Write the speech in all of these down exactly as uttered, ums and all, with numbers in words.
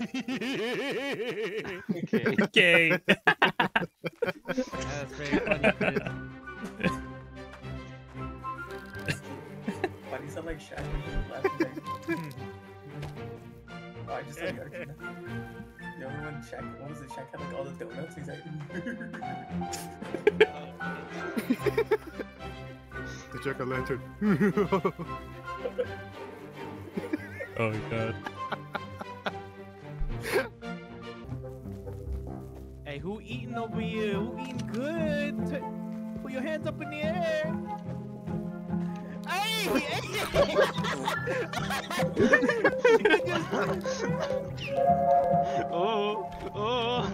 Okay. Okay. That's very funny, dude. Funny sound like Shaq laughing. Oh, I just like Arjuna. You remember when Shaq, what was it? Shaq had like all the donuts? He's like... The jack o' lantern. Oh god. Hey, who eating over here? Who eating good? Put your hands up in the air. Hey! Hey! Oh! Oh!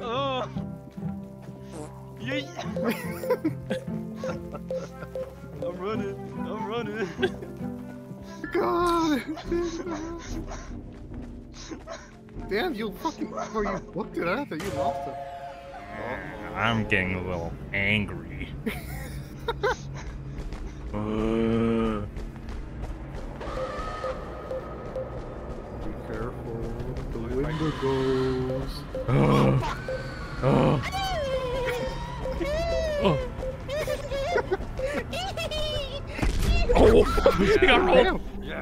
Oh! Yeah! I'm running! I'm running! God! Damn, you fucking... Before you booked it, I thought you lost it. Oh. I'm getting a little angry. Uh. Be careful, the window goes. Oh. Oh. Oh. Oh. Yeah. She got rolled. Yeah.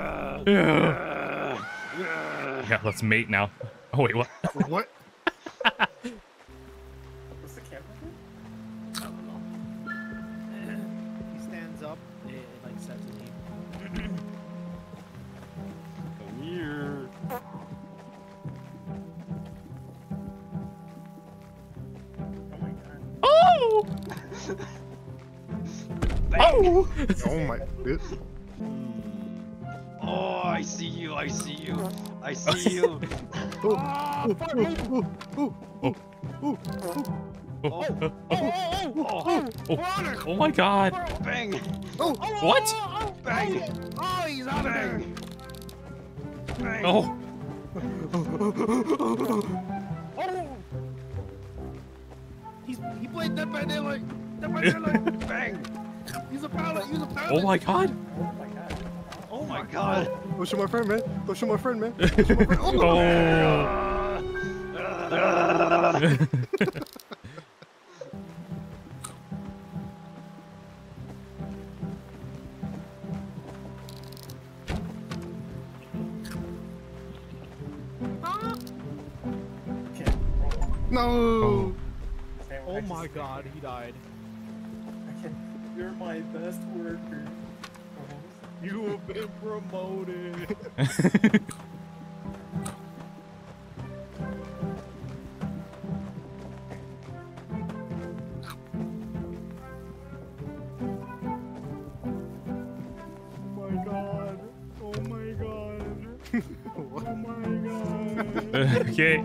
Yeah. Yeah. Yeah. Yeah. Let's mate now. Oh wait, what? What? What's the camera for? I don't know. He stands up. Come here. Oh my god. Oh! Oh! Oh my god. Oh, I see you, I see you, I see you. Oh, oh, oh, oh, oh, oh, oh. Oh, oh, oh, oh, oh, oh my god. Bang. Oh, what? Bang. Oh, he's out of there. Bang. Oh. Oh. He's, he played that by daylight. That by daylight. Bang. He's a pilot. He's a pilot. Oh my god. Oh my god. Oh my god. Go show my friend, man. Go show my friend, man. Go show my friend. Oh. Oh. No! Oh, oh my god, he died. You're my best worker. You have been promoted. Oh my god. Oh my god. Oh my god. Okay.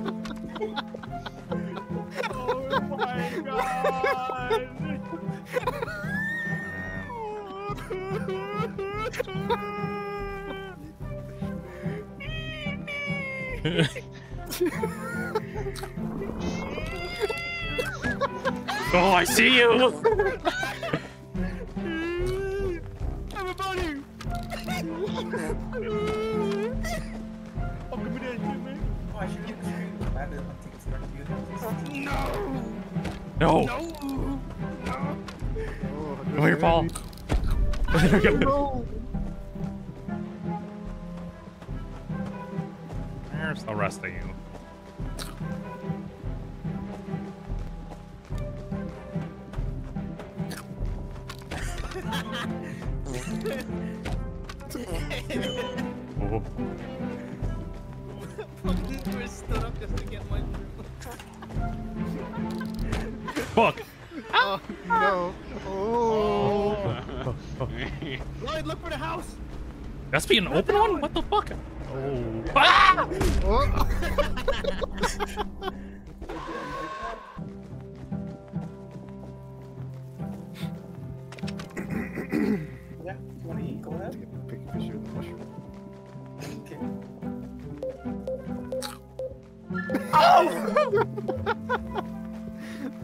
Oh, I see you! I'm a buddy! Oh, come here, man. Oh, I should get the screen. I didn't want to take it. No! No! No! No! Come here, Paul. No! There's the rest of you. Fuck! Oh, no. Oh. Lloyd, look for the house! That's being an open one? What the fuck? Oh. Ah! Oh.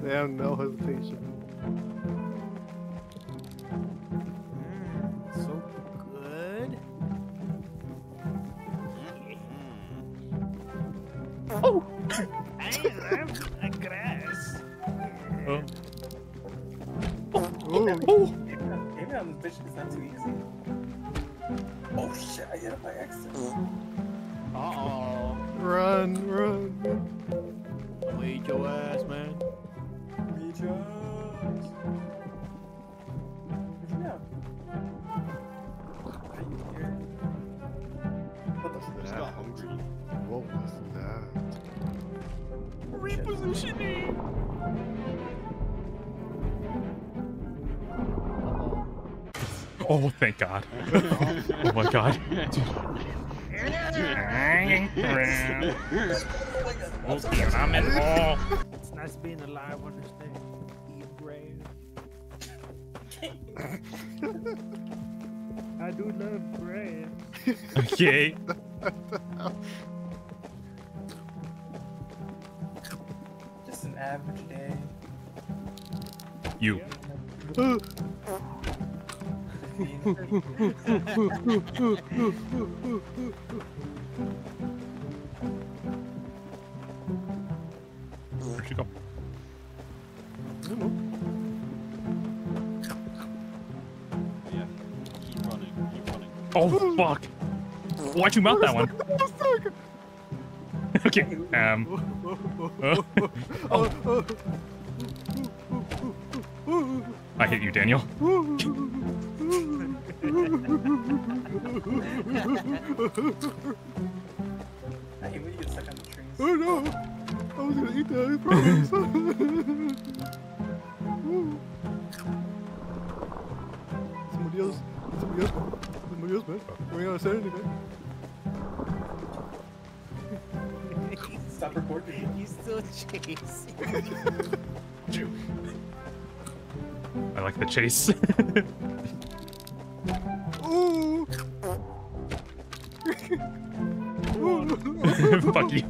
They have no hesitation. Mm, so good. Oh, thank God. Oh my God. Dude. I'm in awe. It's nice being alive on this day. You're brave. I do love bread. Okay. Just an average day. You. Where'd she go? I don't know. Yeah, keep running, keep running. Oh fuck! Why'd you mount that one? Okay. Um. Oh. I hit you, Daniel. I hate when you get stuck on the trees. Oh no! I was gonna eat that, I promise. Somebody else. Somebody else. Somebody else, man. We ain't gonna say anything. Stop recording. You still chase. I like the chase. Fuck you.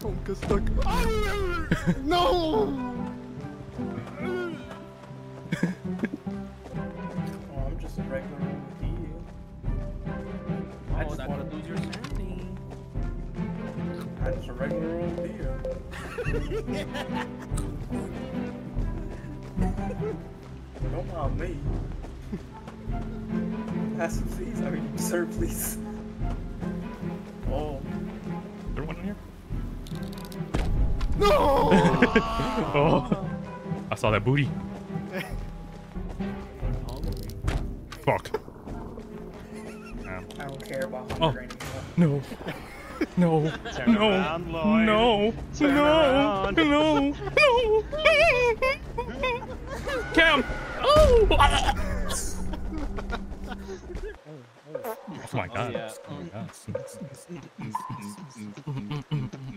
Don't get stuck. No. I'm just a regular M D. I just oh, want to lose your sanity. I just a regular M D. Don't mind me. Pass it, please. I mean, sir, please. Oh. Is there one in here? No! Oh. I saw that booty. Fuck. Um, I don't care about hunger anymore. No. No. No. No. Around, no. No. No. No. No. Cam. Oh. Oh my God. Oh, yeah. Oh my God.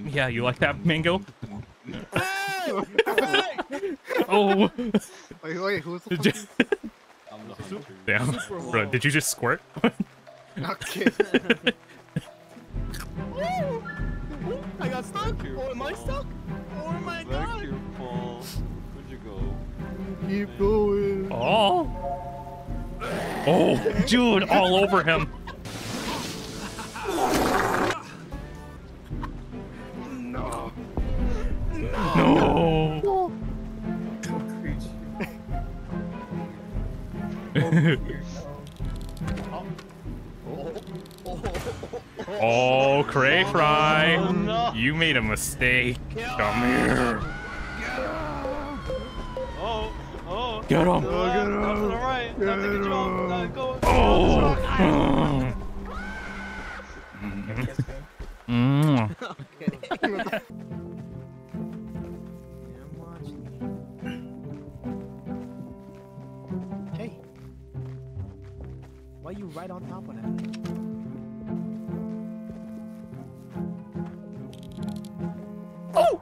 Yeah, you like that mango? Oh. Wait, wait, who's the fuck? Damn, bro, did you just squirt? Not kidding. I got stuck. Or oh, am I stuck? Or am I not? Where'd you go? Keep going. Oh. Oh, dude, all over him. No. No. No. No. Oh, Cray Fry, oh, no. You made a mistake. Yeah. Come here. Oh, oh. Get him. Oh. Mm. Okay. Why are you right on top of that? Oh!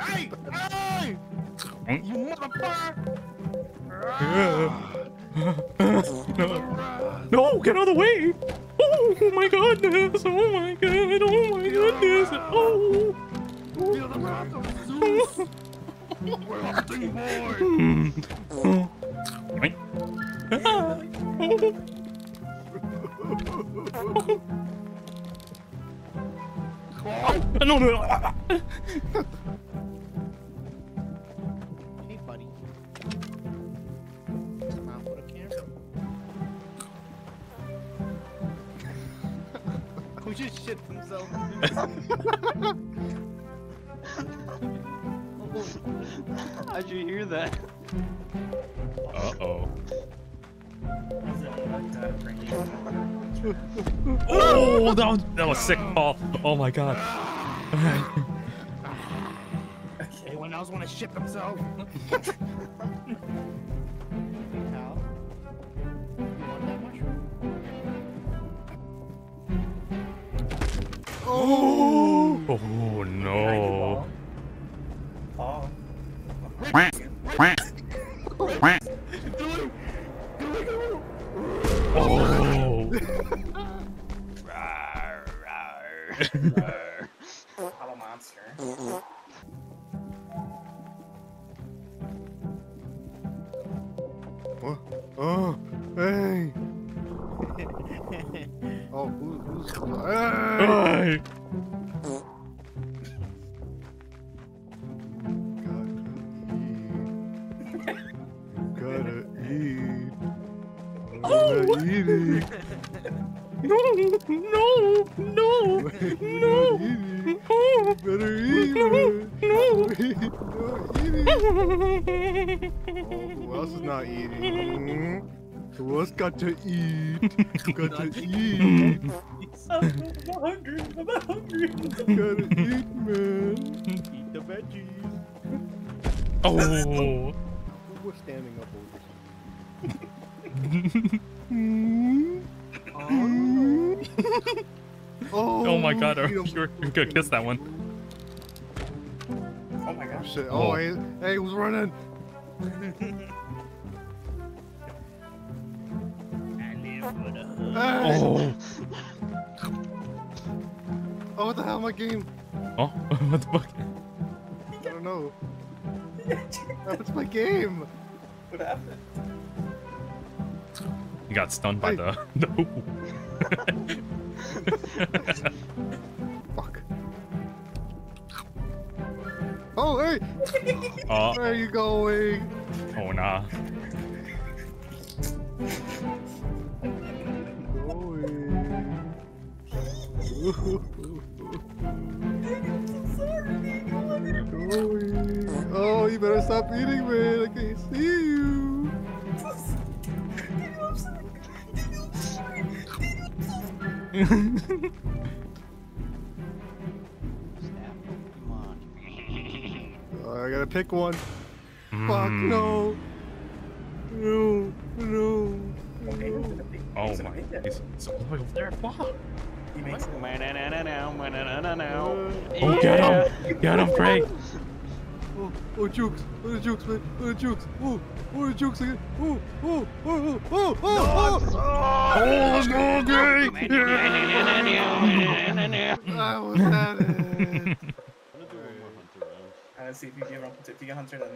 Hey! Hey! You motherfucker! No, get out of the way! Oh my goodness! Oh my god! Oh my goodness! Oh! Feel the wrath of Zeus. We're hunting boy. No, no. Hey, buddy. Come on, put a camera. Who just shit themselves? How'd you hear that? Uh oh. Oh, that was that was sick, Paul. Oh my god. Alright. Anyone else wanna ship themselves? Hey, Cal. You want that mushroom? Oh, oh no. Paul. Oh. Rawr, rawr. Oh, hey! Oh, who, who's... Hey! Hey. You gotta eat. You gotta eat. I'm oh. not eating. No, no, no, no. You better eat. No, no. Not eating. Who else is not eating? Who else got to eat? Got to eat. I'm hungry. I'm hungry. Gotta eat, man. Eat the veggies. Oh. We're standing up over here. Oh. Oh my god. You're, you're good. Kiss that one. Oh my gosh. Oh, oh. Hey, hey, who's running? I live with a hood. Oh. Oh, what the hell, my game? Oh, what the fuck? I don't know. That's my game. What happened? You got stunned by hey. the. No. Fuck. Oh, hey! Uh, Where are you going? Oh, nah. Going. I'm sorry, Daniel. I'm going. Oh, you better stop eating, man. I can't see you. Daniel, I'm sorry. Daniel, I'm sorry. Daniel, I'm sorry. I gotta pick one. Mm. Fuck no. No. No. Okay, no. Oh my. It's, it's all the way over there. Fuck. He makes it. Oh, get him. Get him, Craig. Oh, oh, jukes. Oh, the jukes, man. Oh, the jukes. Oh, oh, the jukes again. Oh, oh, oh, oh, oh, oh. No, oh, let's go, Craig. Yeah. I was at it. Let's see if you get hunted. If you get hunted, then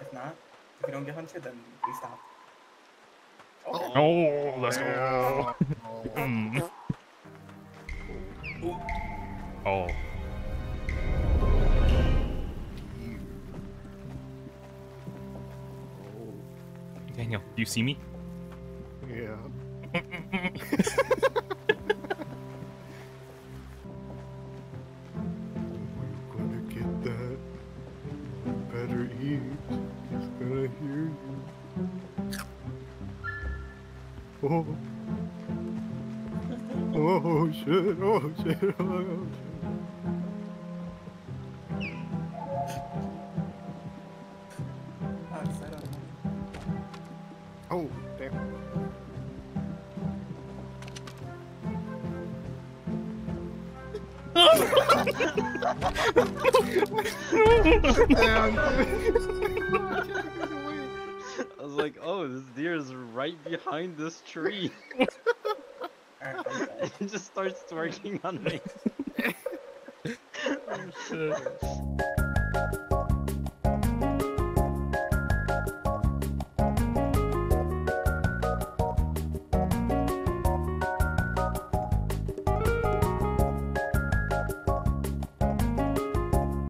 if not, if you don't get hunted, then we stop. Okay. Oh, let's go. Mm. Oh. Daniel, do you see me? Yeah. Oh. Oh shit, oh shit, oh shit. Oh, damn. Damn. I was like, oh, this deer is right behind this tree. It just starts twerking on me. I'm serious.